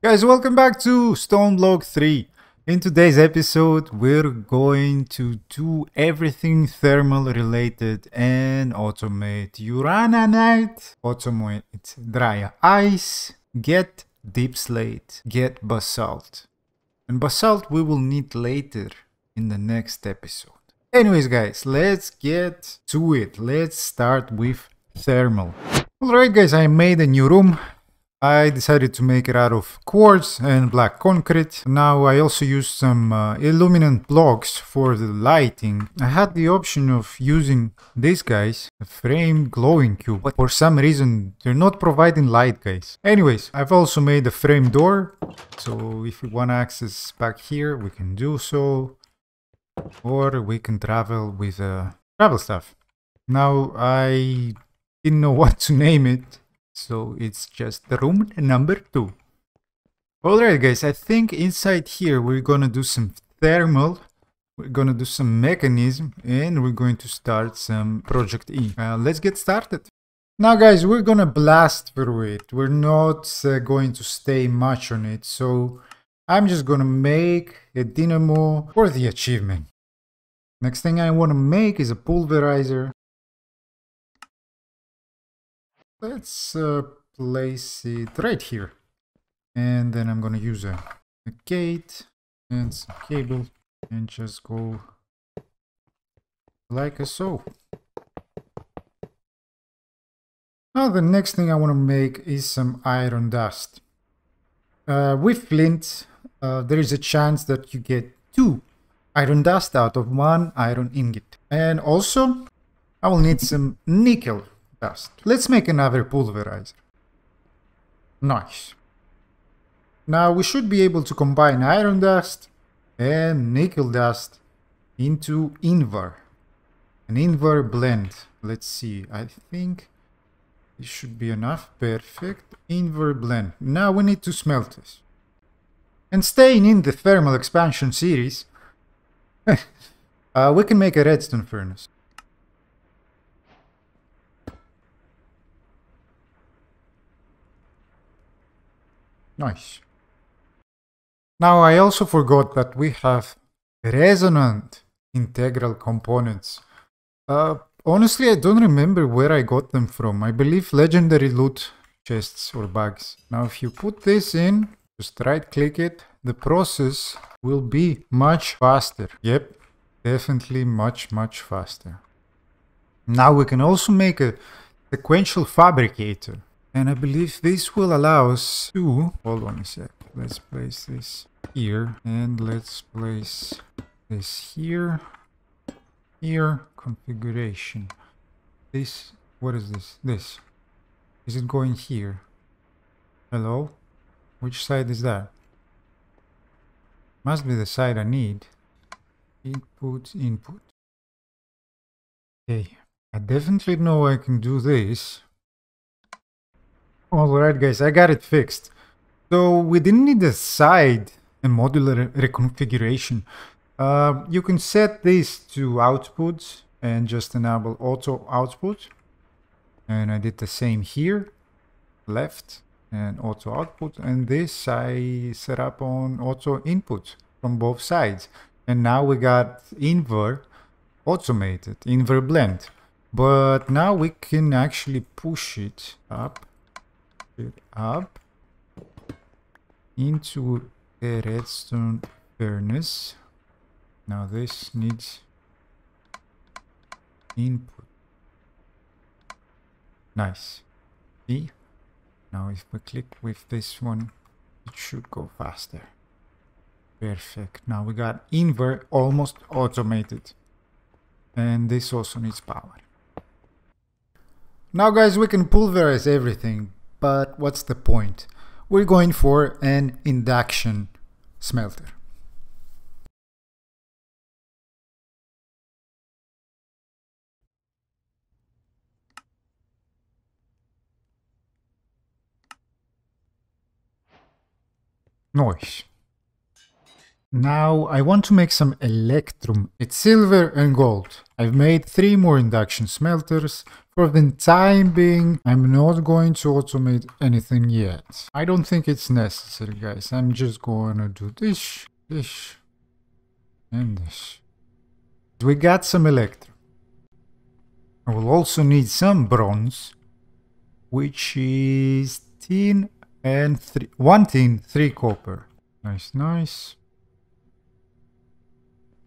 Guys, welcome back to Stone Block 3. In today's episode, we're going to do everything thermal related and automate uraninite, automate dry ice, get deep slate, get basalt. And basalt we will need later in the next episode. Anyways, guys, let's get to it. Let's start with thermal. Alright, guys, I made a new room. I decided to make it out of quartz and black concrete. Now I also used some illuminant blocks for the lighting. I had the option of using these guys, the frame glowing cube, but for some reason they're not providing light, guys. Anyways, I've also made a frame door, so if we want to access back here we can do so, or we can travel with travel stuff. Now I didn't know what to name it, so it's just the room number 2. Alright, guys, I think inside here we're gonna do some thermal, we're gonna do some mechanism, and we're going to start some project E. Let's get started. Now, guys, we're gonna blast through it. We're not going to stay much on it, so I'm just gonna make a dynamo for the achievement. Next thing I wanna make is a pulverizer. Let's place it right here, and then I'm gonna use a gate and some cable and just go like so. Now the next thing I want to make is some iron dust. With flint there is a chance that you get 2 iron dust out of 1 iron ingot, and also I will need some nickel dust. Let's make another pulverizer. Nice. Now we should be able to combine iron dust and nickel dust into Invar, an Invar blend. Let's see, I think this should be enough. Perfect. Invar blend. Now we need to smelt this. And staying in the thermal expansion series, we can make a redstone furnace. Nice. Now I also forgot that we have resonant integral components. Honestly, I don't remember where I got them from. I believe legendary loot chests or bags. Now if you put this in, just right click it, the process will be much faster. Yep, definitely much faster. Now we can also make a sequential fabricator. And I believe this will allow us to... Hold on a sec. Let's place this here. And let's place this here. Here. Configuration. This... What is this? This. Is it going here? Hello? Which side is that? Must be the side I need. Input, input. Okay. I definitely know I can do this. Alright, guys, I got it fixed. So we didn't need a side and modular reconfiguration. You can set this to outputs and just enable auto output. And I did the same here. Left and auto output. And this I set up on auto input from both sides. And now we got Invar automated, Invar blend. But now we can actually push it up. It up into a redstone furnace. Now this needs input. Nice. See? Now if we click with this one, it should go faster. Perfect. Now we got Invar almost automated. And this also needs power. Now, guys, we can pulverize everything. But what's the point? We're going for an induction smelter. Nice. Now I want to make some electrum. It's silver and gold. I've made 3 more induction smelters. For the time being, I'm not going to automate anything yet. I don't think it's necessary, guys. I'm just going to do this, this, and this. We got some electrum. I will also need some bronze, which is tin and 1 tin, 3 copper. Nice, nice.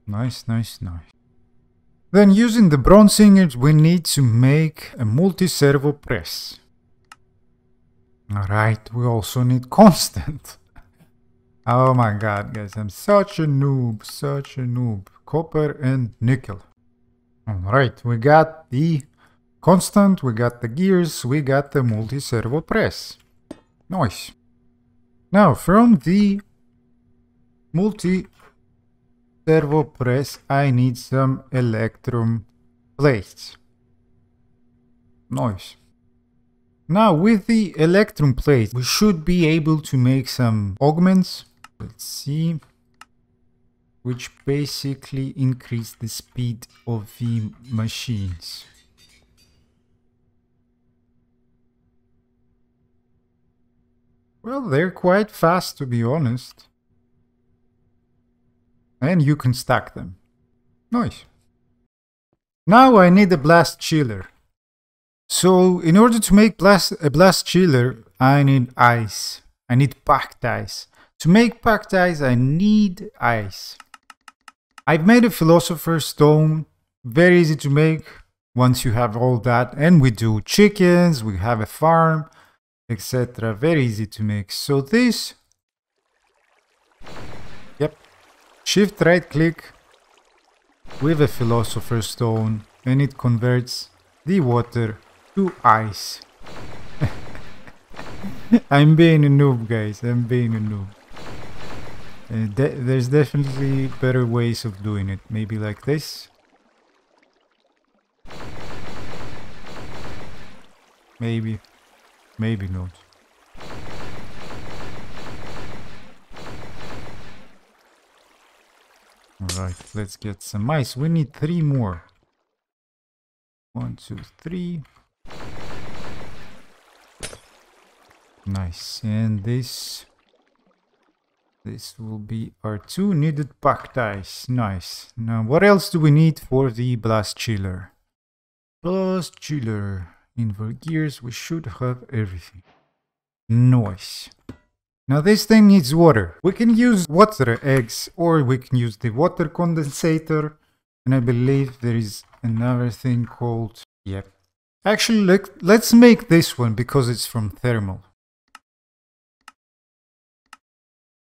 Nice, nice, nice. Then using the bronze ingots, we need to make a multi-servo press. Alright, we also need constant. Oh my god, guys, I'm such a noob, such a noob. Copper and nickel. Alright, we got the constant, we got the gears, we got the multi-servo press. Nice. Now, from the multi-servo press, I need some electrum plates. Nice. Now, with the electrum plates, we should be able to make some augments. Let's see. Which basically increase the speed of the machines. Well, they're quite fast, to be honest. And you can stack them. Nice. Now I need a blast chiller. So, in order to make a blast chiller, I need ice. I need packed ice. To make packed ice, I need ice. I've made a philosopher's stone, very easy to make once you have all that, and we do chickens, we have a farm, etc. Very easy to make. So this, yep, shift right click with a philosopher's stone and it converts the water to ice. I'm being a noob, guys, I'm being a noob. There's definitely better ways of doing it, maybe like this. Maybe, maybe not. Alright, let's get some ice. We need 3 more. 1, 2, 3. Nice, and this will be our 2 needed packed ice. Nice. Now, what else do we need for the blast chiller? Blast chiller. Invar gears, we should have everything. Nice. Now, this thing needs water. We can use water eggs or we can use the water condensator. And I believe there is another thing called... Yep. Actually, let's make this one because it's from thermal.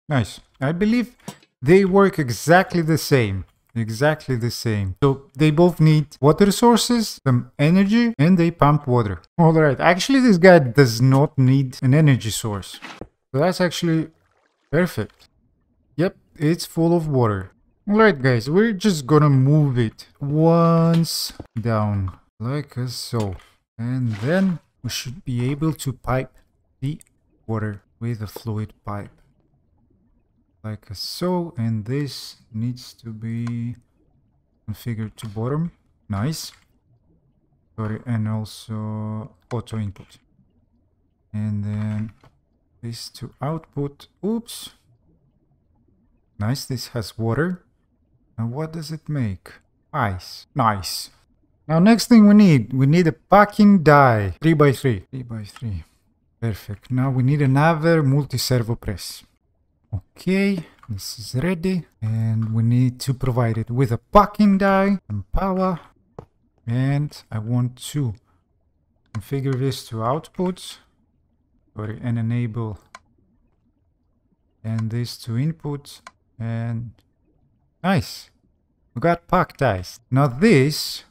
Nice. I believe they work exactly the same. Exactly the same. So they both need water sources, some energy, and they pump water. Alright, actually this guy does not need an energy source. So that's actually perfect. Yep, it's full of water. Alright guys, we're just gonna move it once down. Like so. And then we should be able to pipe the water with a fluid pipe. Like so, and this needs to be configured to bottom. Nice. Sorry, and also auto input. And then this to output. Oops. Nice, this has water. Now what does it make? Ice. Nice. Now next thing we need a packing die. 3x3. 3x3. Perfect. Now we need another multi-servo press. Okay, this is ready, and we need to provide it with a packing die and power, and I want to configure this to output, sorry, and enable, and this to input, and nice, we got packed ice. Now this,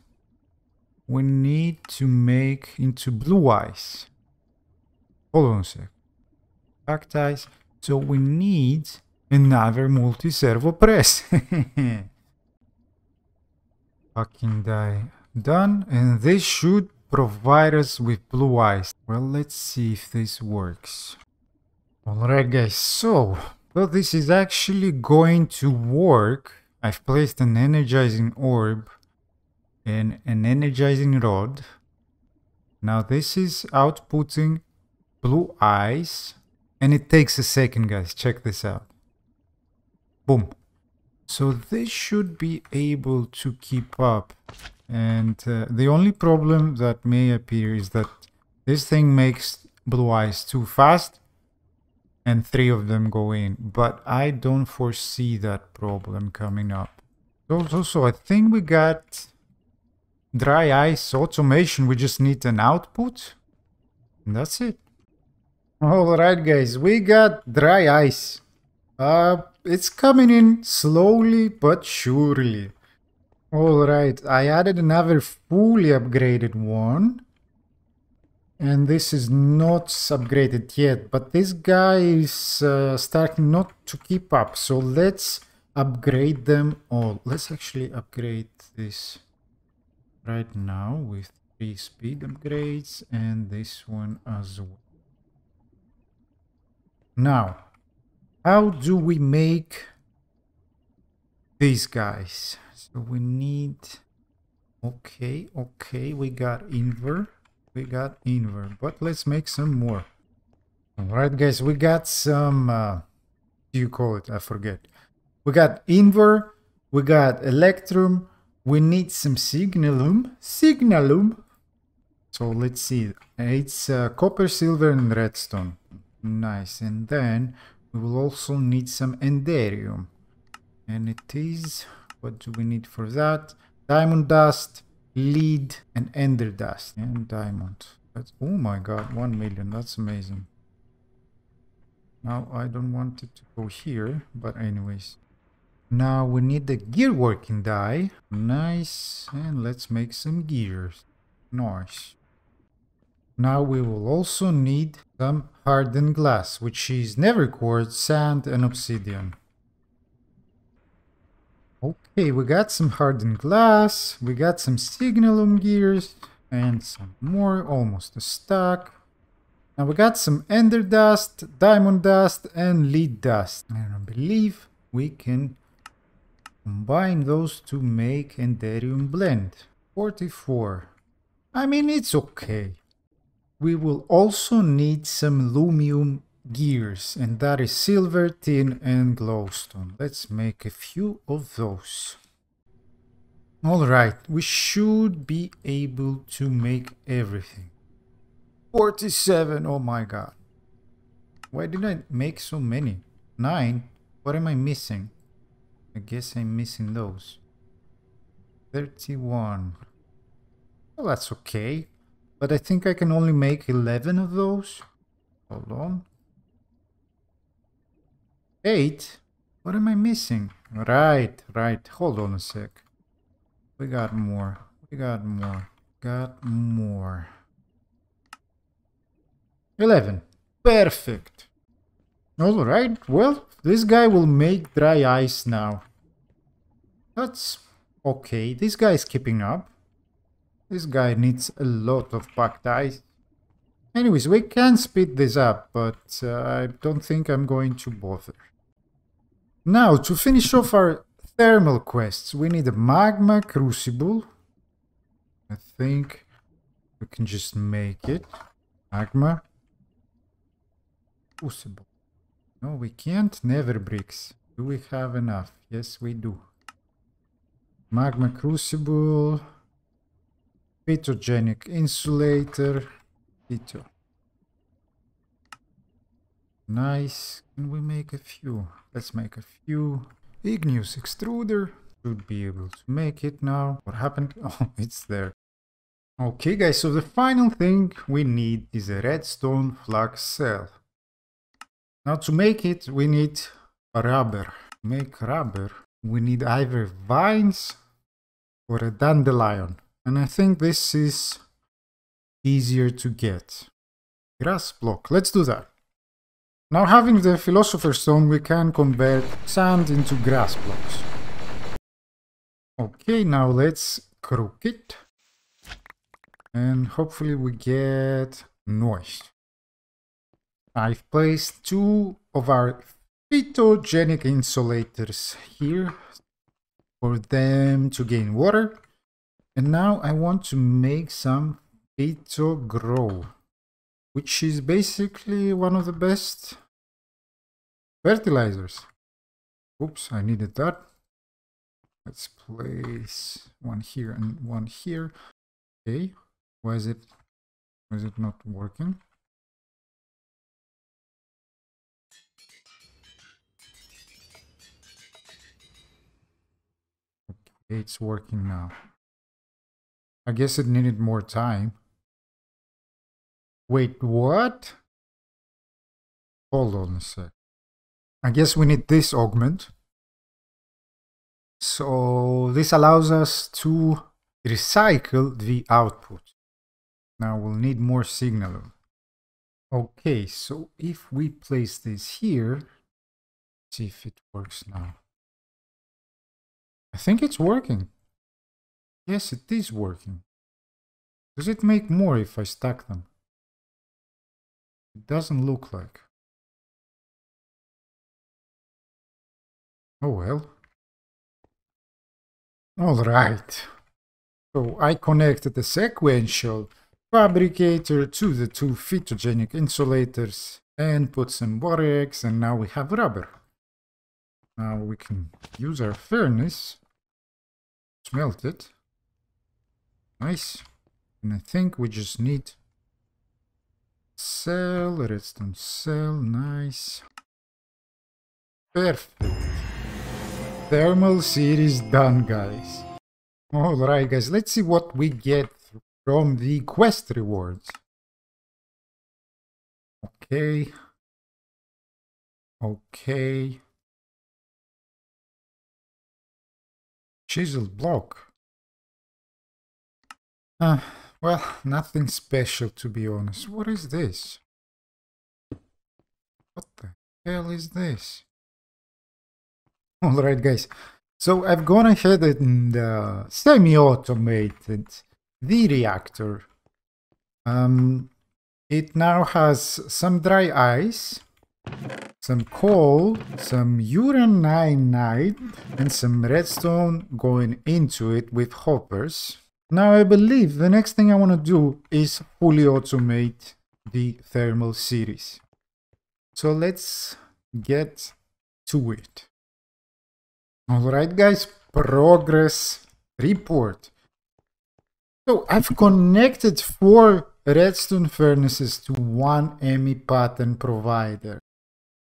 we need to make into blue ice. Hold on a sec, packed ice. So we need another multi-servo press. Packing die done. And this should provide us with blue ice. Well, let's see if this works. Alright guys, so Well, this is actually going to work. I've placed an energizing orb and an energizing rod. Now this is outputting blue ice, and it takes a second, guys. Check this out. Boom. So this should be able to keep up, and the only problem that may appear is that this thing makes blue ice too fast and 3 of them go in, but I don't foresee that problem coming up. So I think we got dry ice automation. We just need an output, and that's it. Alright guys, we got dry ice. It's coming in slowly but surely. Alright, I added another fully upgraded one. And this is not upgraded yet, but this guy is starting not to keep up. So let's upgrade them all. Let's actually upgrade this right now with 3 speed upgrades and this one as well. Now, how do we make these guys? So we need... Okay, we got Invar. But let's make some more. Alright guys, we got some... do you call it? I forget. We got Invar. We got Electrum. We need some Signalum. So let's see. It's copper, silver and redstone. Nice. And then we will also need some Enderium. And it is... what do we need for that? Diamond dust, lead and ender dust and diamond. That's, oh my god, 1 million, that's amazing. Now I don't want it to go here, but anyways, now we need the gear working die. Nice. And let's make some gears. Nice. Now we will also need some hardened glass, which is never quartz, sand and obsidian. Okay, we got some hardened glass, we got some Signalum gears, and some more, almost a stack. Now we got some ender dust, diamond dust, and lead dust. And I believe we can combine those to make Enderium blend. 44. I mean, it's okay. We will also need some lumium gears, and that is silver, tin and glowstone. Let's make a few of those. Alright, we should be able to make everything. 47, oh my god. Why did I make so many? 9? What am I missing? I guess I'm missing those. 31. Well, that's okay. But I think I can only make 11 of those. Hold on. 8? What am I missing? Right. Hold on a sec. We got more. Got more. 11. Perfect. Alright, well, this guy will make dry ice now. That's okay. This guy is keeping up. This guy needs a lot of packed ice. Anyways, we can speed this up, but I don't think I'm going to bother. Now, to finish off our thermal quests, we need a magma crucible. I think we can just make it. Magma crucible. No, we can't. Never bricks. Do we have enough? Yes, we do. Magma crucible. Phitogenic insulator. Phyto. Nice. Can we make a few? Let's make a few. Igneous extruder. Should be able to make it now. What happened? Oh, it's there. Okay guys, so the final thing we need is a redstone flux cell. Now to make it, we need rubber. To make rubber, we need either vines or a dandelion. And I think this is easier to get. Grass block. Let's do that. Now having the philosopher's stone, we can convert sand into grass blocks. Okay, now let's crook it. And hopefully we get noise. I've placed 2 of our phytogenic insulators here for them to gain water. And now I want to make some phyto grow, which is basically one of the best fertilizers. Oops, I needed that. Let's place one here and one here. Okay, why is it not working? Okay, it's working now. I guess it needed more time. Wait, what? Hold on a sec. I guess we need this augment. So this allows us to recycle the output. Now we'll need more Signalum. Okay, so if we place this here, let's see if it works now. I think it's working. Yes, it is working. Does it make more if I stack them? It doesn't look like. Oh well. All right. So I connected the sequential fabricator to the two photogenic insulators and put some borax, and now we have rubber. Now we can use our furnace, smelt it. Nice. And I think we just need cell, redstone cell, nice. Perfect. Thermal series done, guys. All right, guys, let's see what we get from the quest rewards. Okay. Okay. Chisel block. Well, nothing special, to be honest. What is this? What the hell is this? All right, guys. So I've gone ahead and semi-automated the reactor. It now has some dry ice, some coal, some uraninite, and some redstone going into it with hoppers. Now I believe the next thing I want to do is fully automate the thermal series. So let's get to it. Alright guys, progress report. So I've connected 4 redstone furnaces to 1 ME pattern provider.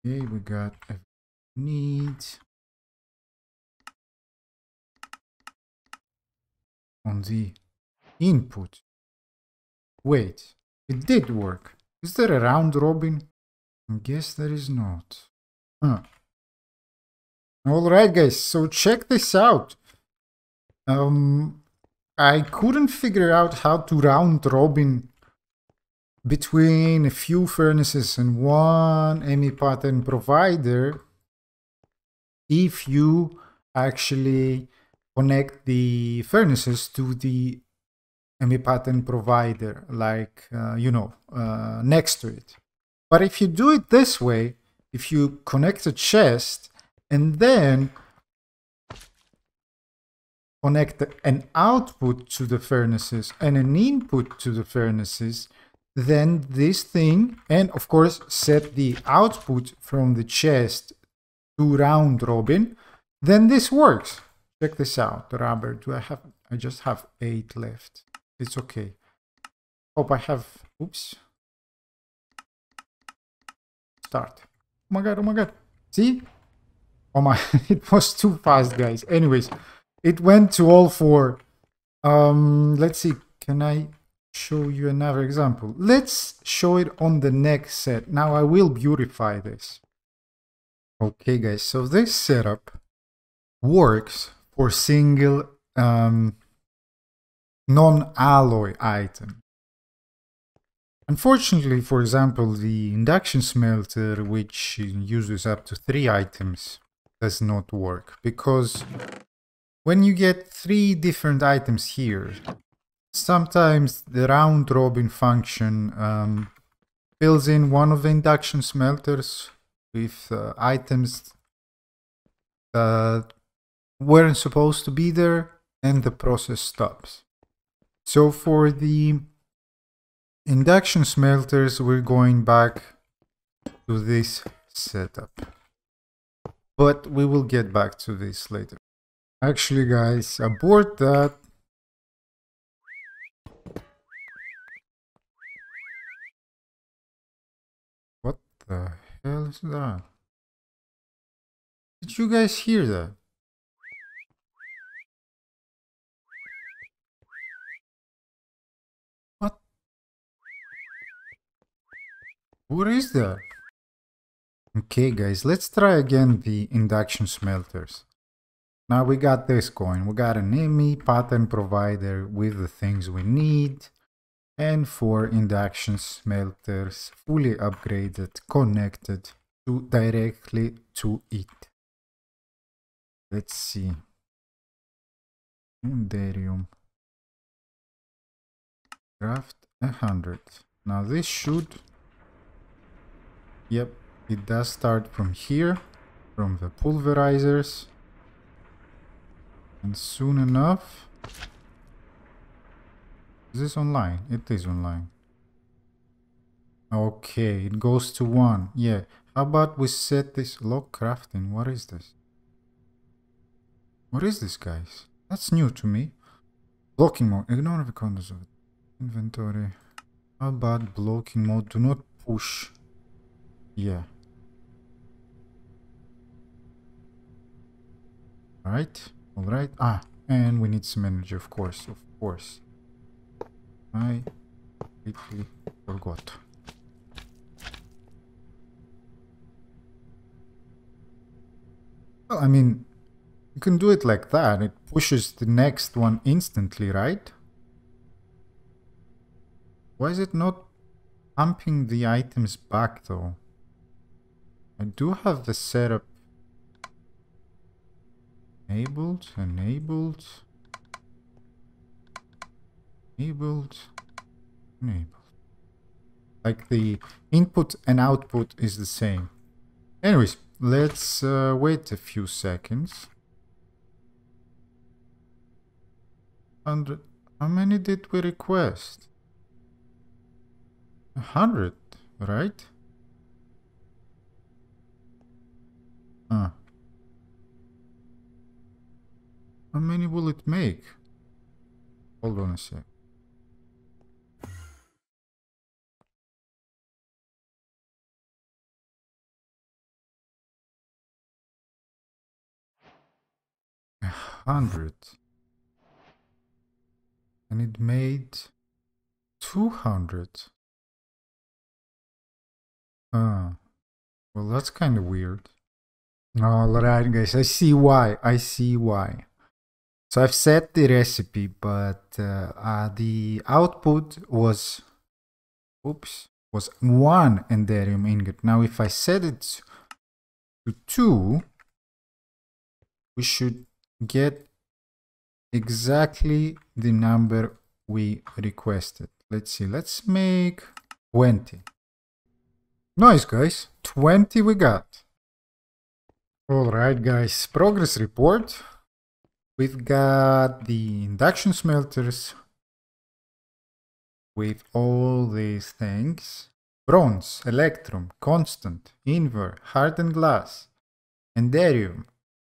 Okay, we got a need. On the input. Wait, it did work. Is there a round robin? I guess there is not. Huh. Alright guys, so check this out. I couldn't figure out how to round robin between a few furnaces and 1 ME pattern provider if you actually connect the furnaces to the ME pattern provider, like, next to it. But if you do it this way, if you connect a chest and then connect an output to the furnaces and an input to the furnaces, then this thing, and of course set the output from the chest to round robin, then this works. Check this out, rubber. I just have 8 left. It's okay. Hope I have, oops. Start. Oh my God, oh my God. See? Oh my, it was too fast, guys. Anyways, it went to all 4. Let's see, can I show you another example? Let's show it on the next set. Now I will beautify this. Okay, guys, so this setup works for single non-alloy item. Unfortunately, for example, the induction smelter, which uses up to 3 items, does not work, because when you get 3 different items here, sometimes the round robin function fills in one of the induction smelters with items that weren't supposed to be there, and the process stops. So for the induction smelters, we're going back to this setup, but we will get back to this later. Actually, guys, abort that. What the hell is that? Did you guys hear that? What? What is that? Okay, guys, let's try again the induction smelters. Now we got this coin, we got an ME pattern provider with the things we need, and four induction smelters fully upgraded, connected directly to it. Let's see. Enderium. Craft 100. Now this should... Yep, it does start from here, from the pulverizers. And soon enough, is this online? It is online. Okay, it goes to 1. Yeah, how about we set this log crafting? What is this? What is this, guys? That's new to me. Blocking mode. Ignore the contents of it. Inventory. How about blocking mode? Do not push. Yeah. All right. All right. Ah, and we need some energy, of course. Of course. I completely forgot. Well, I mean, you can do it like that. It pushes the next one instantly, right? Why is it not pumping the items back, though? I do have the setup. Enabled, enabled, enabled, enabled. Like the input and output is the same. Anyways, let's wait a few seconds. 100. How many did we request? 100, right? Huh. How many will it make? Hold on a sec. A 100. And it made 200. Well, that's kind of weird. Alright, guys, I see why. I see why. So I've set the recipe, but the output was, oops, was 1 Enderium ingot. Now if I set it to 2, we should get exactly the number we requested. Let's see, let's make 20. Nice, guys, 20 we got. All right, guys, progress report. We've got the induction smelters with all these things. Bronze, electrum, constant, Invar, hardened glass, enderium,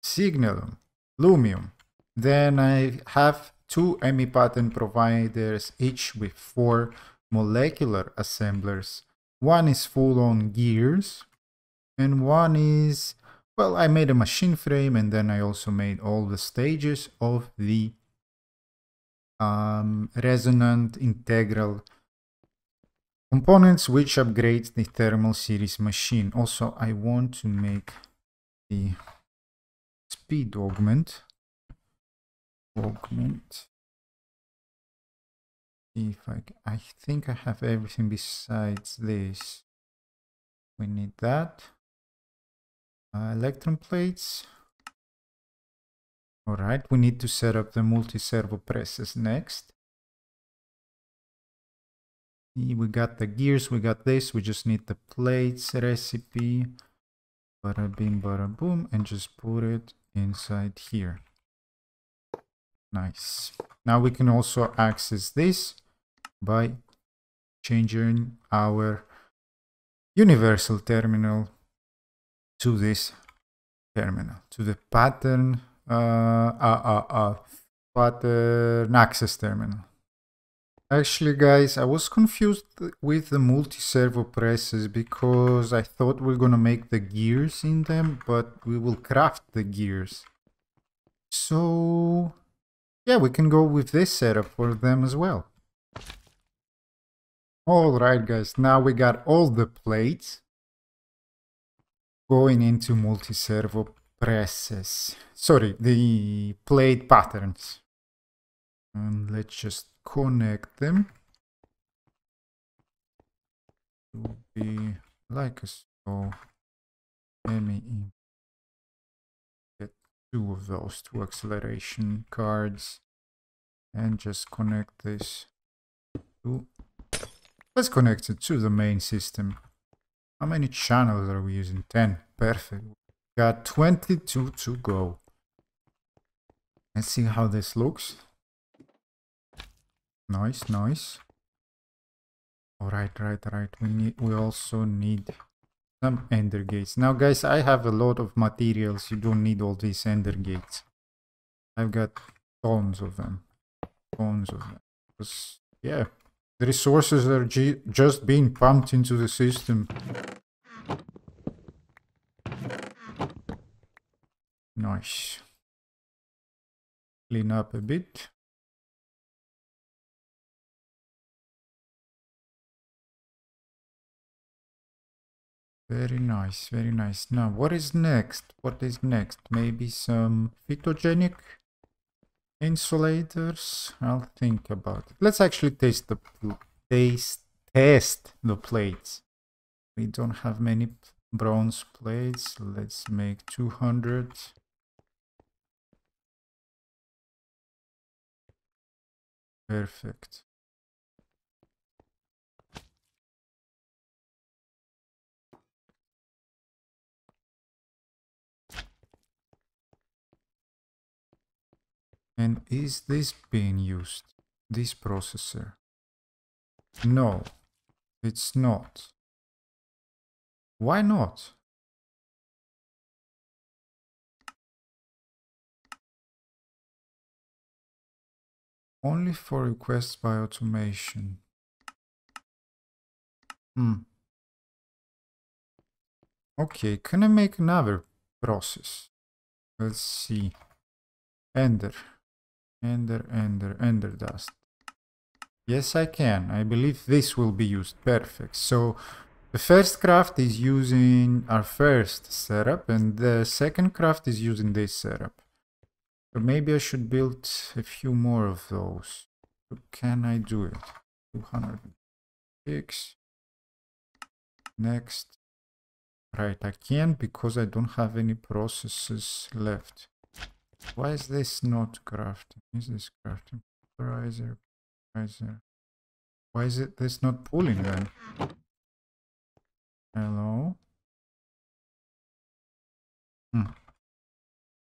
signalum, lumium. Then I have 2 ME pattern providers, each with 4 molecular assemblers. One is full-on gears, and one is... Well, I made a machine frame, and then I also made all the stages of the resonant integral components, which upgrades the thermal series machine. Also, I want to make the speed augment. If I think I have everything besides this. We need that. Electrum plates. All right, we need to set up the multi-servo presses next. We got the gears, we got this, we just need the plates recipe. Bada bing, bada boom, and just put it inside here. Nice. Now we can also access this by changing our universal terminal to this terminal, to the pattern pattern access terminal. Actually, guys, I was confused with the multi-servo presses because I thought we were gonna make the gears in them, but we will craft the gears. So yeah, we can go with this setup for them as well. Alright, guys, now we got all the plates going into multi-servo presses. Sorry, the plate patterns. And let's just connect them. It will be like so. Let me get two of those, two acceleration cards, and just connect this to. Let's connect it to the main system. How many channels are we using? 10. Perfect. Got 22 to go. Let's see how this looks. Nice, nice. Alright, right. We also need some ender gates. Now, guys, I have a lot of materials. You don't need all these ender gates. I've got tons of them. Because, yeah. The resources are just being pumped into the system. Nice. Clean up a bit. Very nice, very nice. Now, what is next? Maybe some photogenic insulators. I'll think about it. Let's actually test the plates. We don't have many bronze plates. Let's make 200. Perfect. And is this being used? This processor? No, it's not. Why not? Only for requests by automation. Okay, can I make another process? Let's see. Ender dust. Yes, I can. I believe this will be used. Perfect. So the first craft is using our first setup and the second craft is using this setup. So maybe I should build a few more of those. So can I do it? 206. Next. Right, I can because I don't have any processes left. Why is this not crafting? Is this crafting? Pulverizer. Why is it this not pulling then? Hello?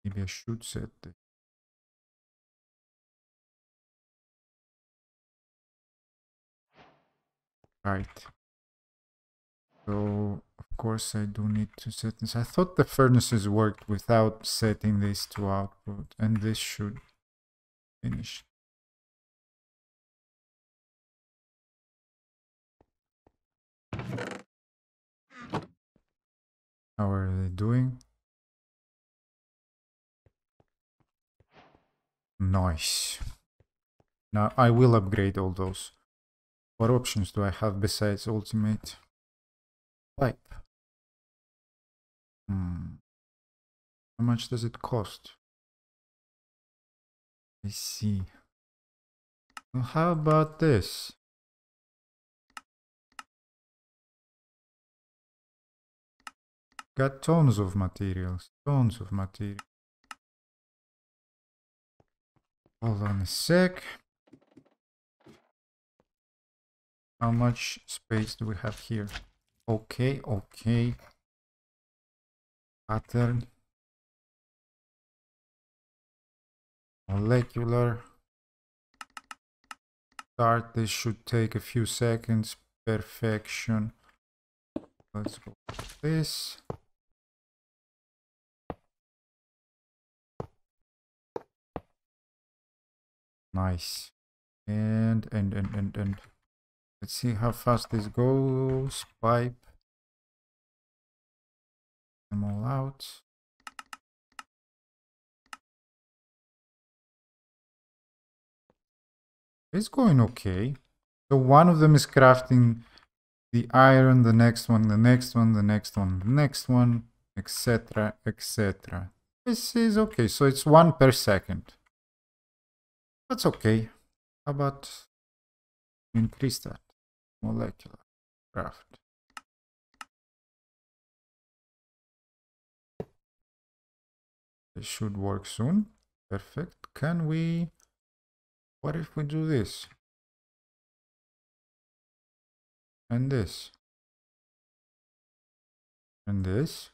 Maybe I should set this. Right. So, of course, I do need to set this. I thought the furnaces worked without setting this to output, and this should finish. How are they doing? Nice. Now I will upgrade all those. What options do I have besides ultimate? Pipe. How much does it cost? I see. Well, how about this? Got tons of materials. Hold on a sec. How much space do we have here? Okay. pattern, molecular start. This should take a few seconds. Perfection. Let's go with this. Nice. And let's see how fast this goes. Pipe them all out. It's going okay. So one of them is crafting the iron, the next one, the next one, the next one, the next one, etc., etc. This is okay. So it's one per second. That's okay. How about increase that? Molecular craft. This should work soon. Perfect. Can we... what if we do this? And this. And this.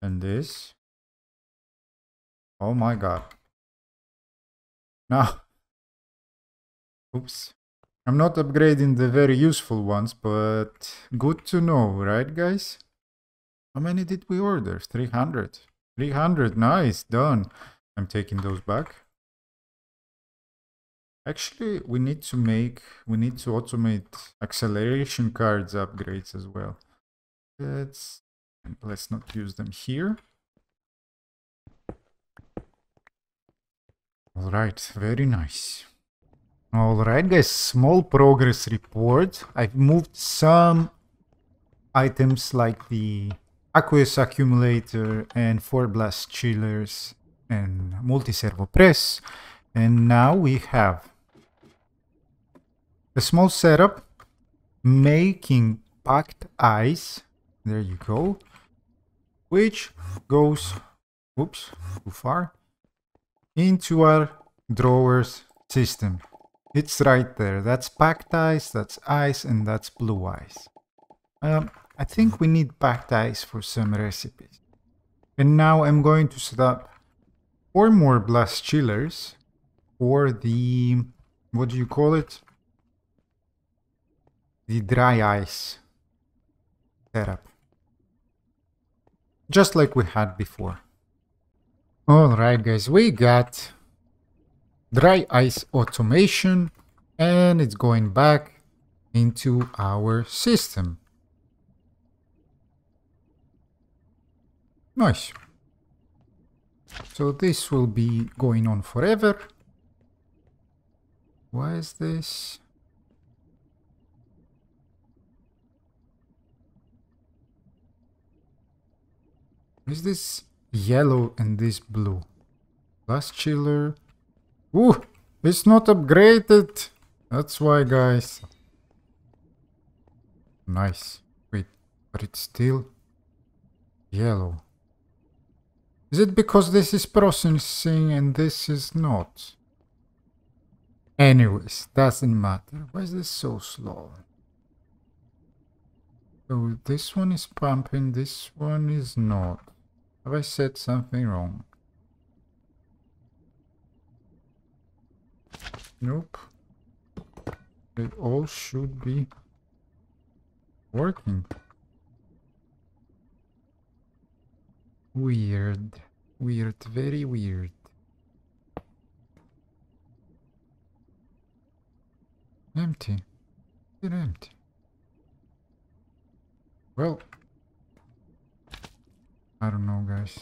And this. Oh my god. Now... oops, I'm not upgrading the very useful ones, but good to know, right guys? How many did we order? 300. 300, nice, done. I'm taking those back. Actually, we need to automate acceleration cards upgrades as well. Let's not use them here. All right, very nice. Alright guys, small progress report. I've moved some items like the aqueous accumulator and 4 blast chillers and multi-servo press. And now we have a small setup making packed ice. There you go. Which goes, oops, too far, into our drawers system. It's right there. That's packed ice, that's ice, and that's blue ice. I think we need packed ice for some recipes. And now I'm going to set up 4 more blast chillers for the... what do you call it? The dry ice setup. Just like we had before. Alright guys, we got... dry ice automation, and it's going back into our system. Nice. So this will be going on forever. Why is this? Is this yellow and this blue? Blast chiller. Ooh, it's not upgraded. That's why, guys. Nice. Wait, but it's still yellow. Is it because this is processing and this is not? Anyways, doesn't matter. Why is this so slow? So this one is pumping, this one is not. Have I said something wrong? Nope. They all should be working. Weird. Weird. Very weird. Empty. They're empty. Well, I don't know, guys.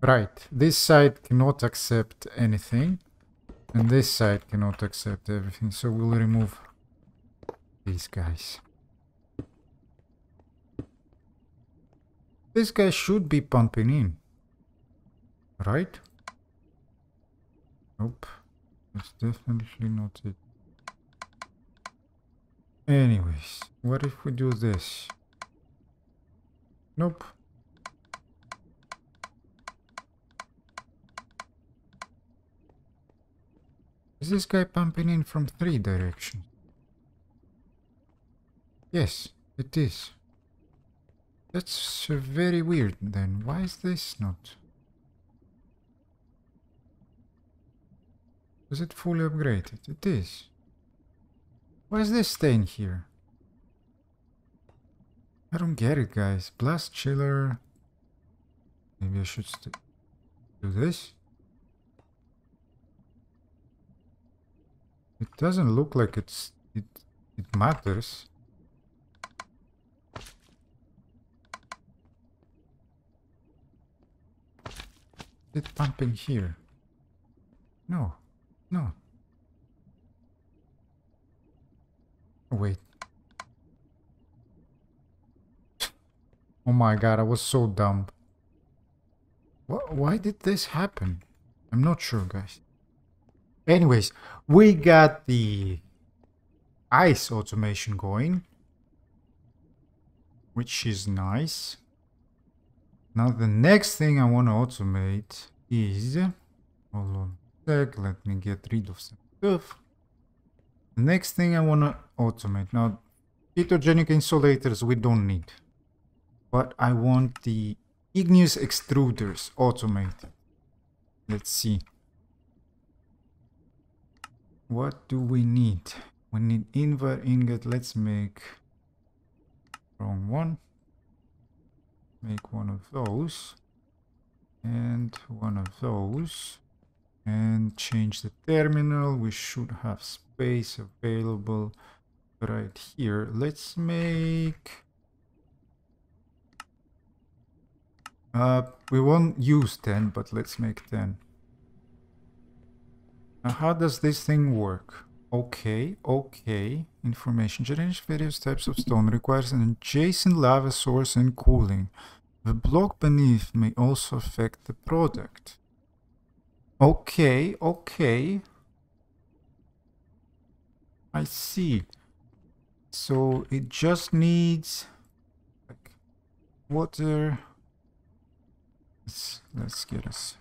Right. This side cannot accept anything. And this side cannot accept everything, so we'll remove these guys. This guy should be pumping in, right? Nope, that's definitely not it. Anyways, what if we do this? Nope. Is this guy pumping in from 3 directions? Yes, it is. That's very weird then. Why is this not? Is it fully upgraded? It is. Why is this staying here? I don't get it, guys. Blast chiller. Maybe I should do this. It doesn't look like it matters. Is it pumping here? No. No. Oh, wait. Oh my god, I was so dumb. Why did this happen? I'm not sure, guys. Anyways, we got the ice automation going, which is nice. Now the next thing I want to automate is... Hold on a sec, let me get rid of some stuff. The next thing I want to automate. Now, photogenic insulators we don't need. But I want the igneous extruders automated. Let's see. What do we need? We need Invar ingot. Let's make wrong one. Make one of those. And one of those. And change the terminal. We should have space available right here. Let's make... we won't use 10, but let's make 10. Now, how does this thing work? Okay, okay. Information generation. Various types of stone requires an adjacent lava source and cooling. The block beneath may also affect the product. Okay, okay. I see. So it just needs like water. Let's get us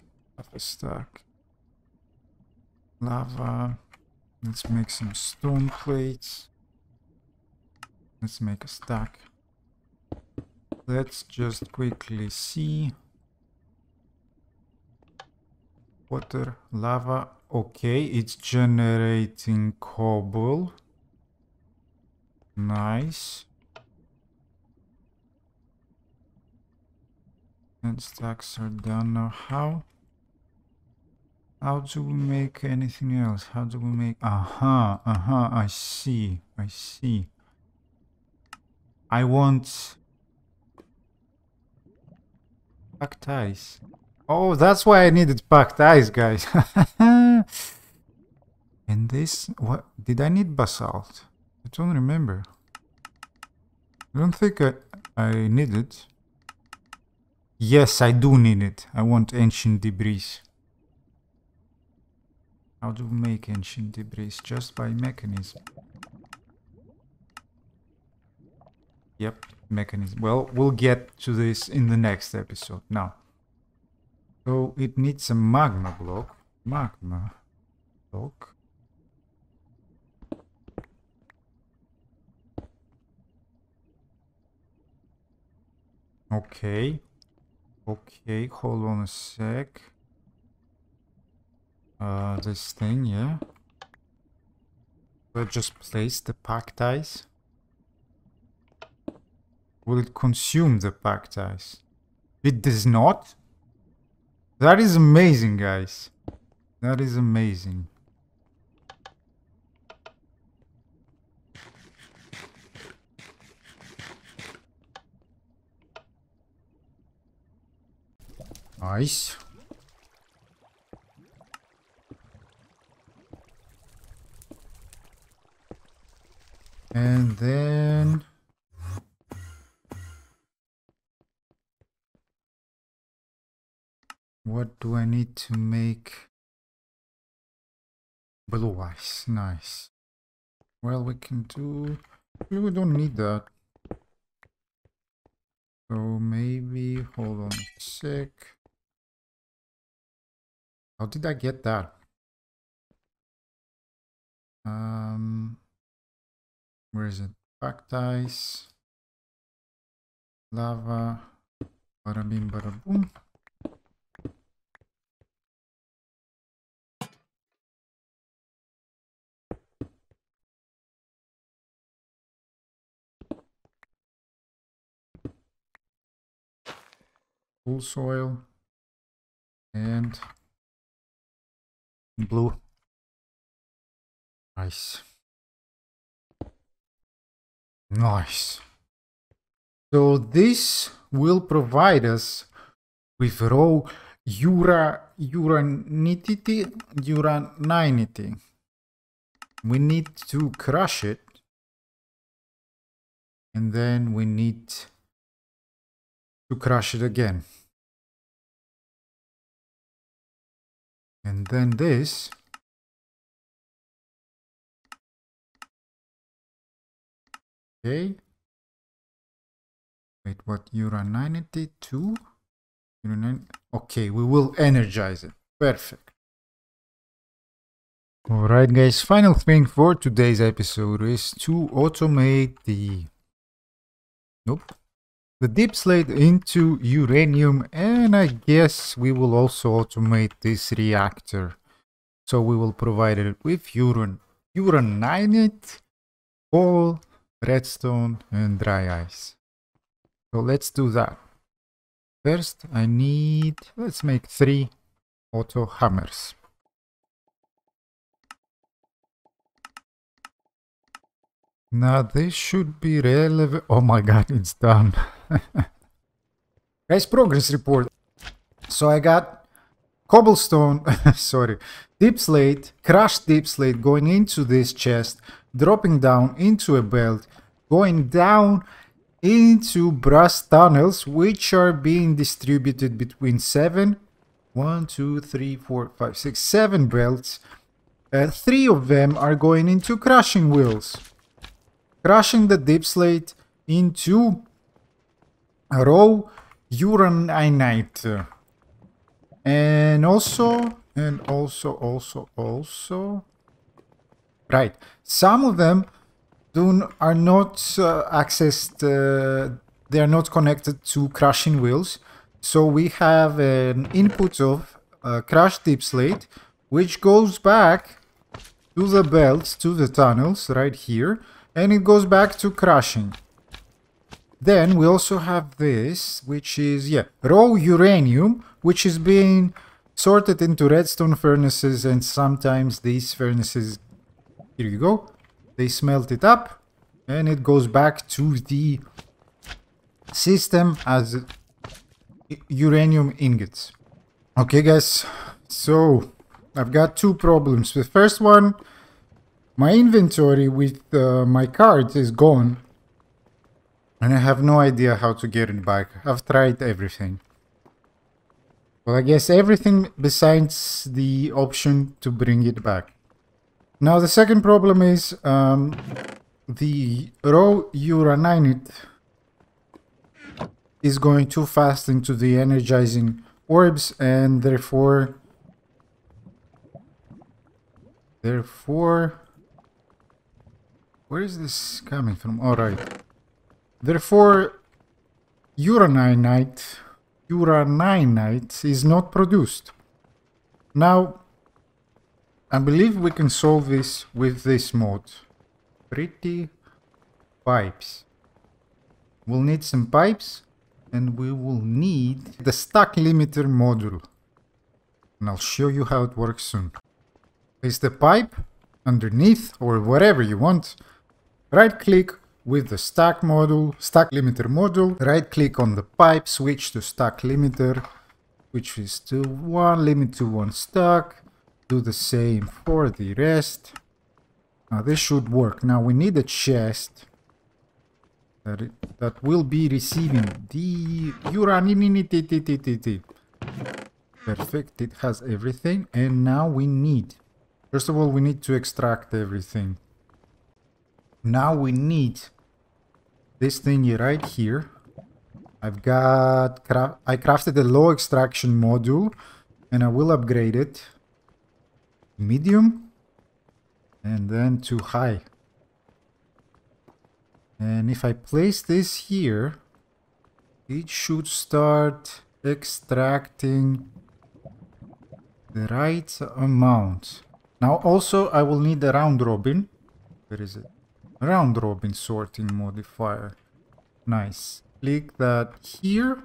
a stack. Lava. Let's make some stone plates. Let's make a stack. Let's just quickly see. Water, lava. Okay, it's generating cobble. Nice. And stacks are done now. How do we make anything else? How do we make... Aha, aha, I see, I see. I want... packed ice. Oh, that's why I needed packed ice, guys. And this... What? Did I need basalt? I don't remember. I don't think I need it. Yes, I do need it. I want ancient debris. How do we make ancient debris? Just by mechanism. Yep, mechanism. Well, we'll get to this in the next episode. Now, so it needs a magma block. Magma block. Okay. Okay, hold on a sec. This thing, yeah. Let's just place the packed ice. Will it consume the packed ice? It does not? That is amazing, guys. That is amazing. Nice. And then what do I need to make? Blue ice, nice. Well, we can do... we don't need that. So maybe, hold on a sec. How did I get that? Where is it? Packed ice. lava, bada bing, bada boom. Cool soil and blue ice. Nice. So this will provide us with raw uraninite. We need to crush it, and then we need to crush it again, and then this okay. Wait, what? Uraninite 2? Okay, we will energize it. Perfect. Alright guys, final thing for today's episode is to automate the deep slate into uranium, and I guess we will also automate this reactor. So we will provide it with uraninite, coal, redstone and dry ice. So let's do that. First I need, let's make 3 auto hammers. Now this should be relevant. Oh my god, it's done. Guys, progress report. So I got cobblestone, sorry, deep slate, crushed deep slate going into this chest, dropping down into a belt, going down into brass tunnels, which are being distributed between 7 belts. 3 of them are going into crushing wheels. Crushing the deep slate into raw uraninite. And also, right, some of them are not accessed, they are not connected to crushing wheels. So we have an input of crushed deep slate, which goes back to the belts, to the tunnels right here. And it goes back to crushing. Then we also have this, which is, yeah, raw uranium, which is being sorted into redstone furnaces, and sometimes these furnaces, here you go, they smelt it up, and it goes back to the system as uranium ingots. Okay guys, so I've got 2 problems. The first one, my inventory with my cards is gone, and I have no idea how to get it back. I've tried everything. Well, I guess everything besides the option to bring it back. Now the second problem is the raw uraninite is going too fast into the energizing orbs, and therefore where is this coming from? Alright. Therefore, uraninite is not produced. Now, I believe we can solve this with this mod. Pretty pipes. We'll need some pipes, and we will need the stack limiter module. And I'll show you how it works soon. Place the pipe underneath, or whatever you want. Right click with the stack limiter module, right click on the pipe, switch to stack limiter, which is to 1, limit to 1 stack, do the same for the rest. Now this should work. Now we need a chest that will be receiving the uraninite. Perfect, it has everything, and now we need, first of all, we need to extract everything. Now we need this thingy right here. I crafted a low extraction module, and I will upgrade it to medium and then to high. And if I place this here, It should start extracting the right amount. Now also I will need a round robin. Where is it? Round robin sorting modifier. Nice. Click that here.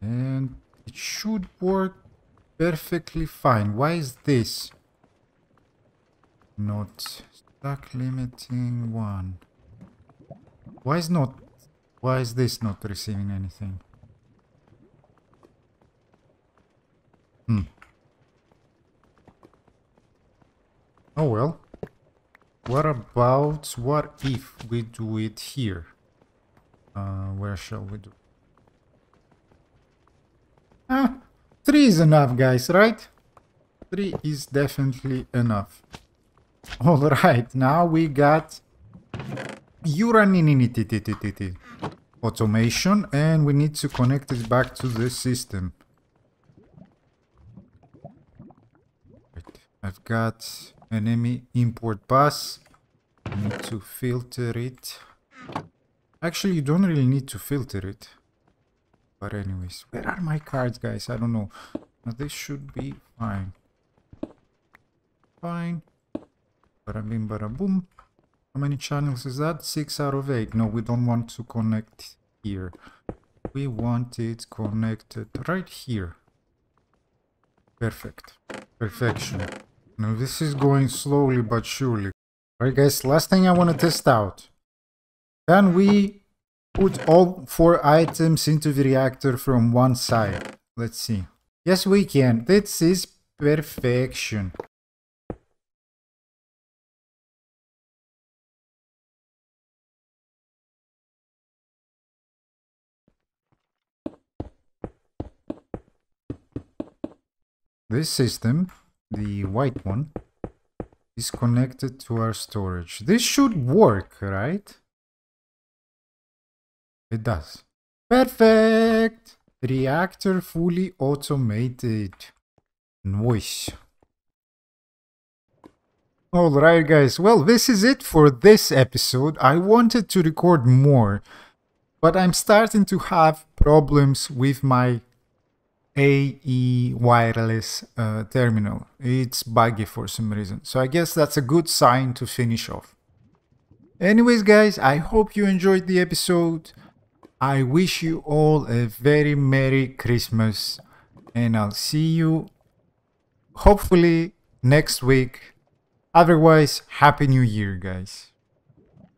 And it should work perfectly fine. Why is this not stack limiting one? Why is this not receiving anything? Oh well. What if we do it here? Where shall we do? Three is enough, guys, right? Three is definitely enough. Alright, now we got Uraninite automation, and we need to connect it back to the system. Right. I've got an ME import bus. I need to filter it. Actually, you don't really need to filter it. But anyways, where are my cards, guys? I don't know. Now, this should be fine. Fine. Bada bim, bada boom. How many channels is that? 6 out of 8. No, we don't want to connect here. We want it connected right here. Perfect. Perfection. Now this is going slowly but surely. Alright guys, last thing I want to test out. Can we put all 4 items into the reactor from one side? Let's see. Yes, we can. This is perfection. This system, the white one, is connected to our storage. This should work, right? It does. Perfect! Reactor fully automated. Nice. Alright guys, well this is it for this episode. I wanted to record more, but I'm starting to have problems with my AE wireless terminal. It's buggy for some reason, so I guess that's a good sign to finish off. Anyways guys, I hope you enjoyed the episode. I wish you all a very Merry Christmas, and I'll see you hopefully next week. Otherwise, Happy New Year, guys.